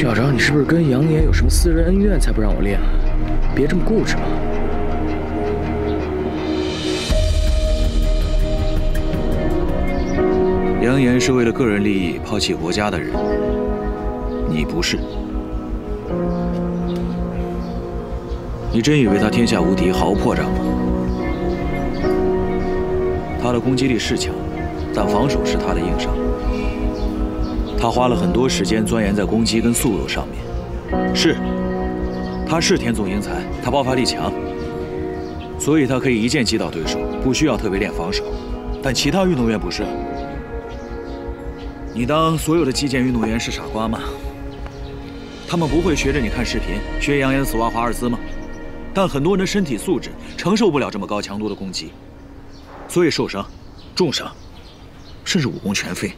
徐校长，你是不是跟杨爷有什么私人恩怨才不让我练啊？别这么固执嘛！杨言是为了个人利益抛弃国家的人，你不是。你真以为他天下无敌，毫无破绽吗？他的攻击力是强，但防守是他的硬伤。 他花了很多时间钻研在攻击跟速度上面，他是天纵英才，他爆发力强，所以他可以一剑击倒对手，不需要特别练防守。但其他运动员不是。你当所有的击剑运动员是傻瓜吗？他们不会学着你看视频，学杨言死蛙滑二姿吗？但很多人的身体素质承受不了这么高强度的攻击，所以受伤、重伤，甚至武功全废。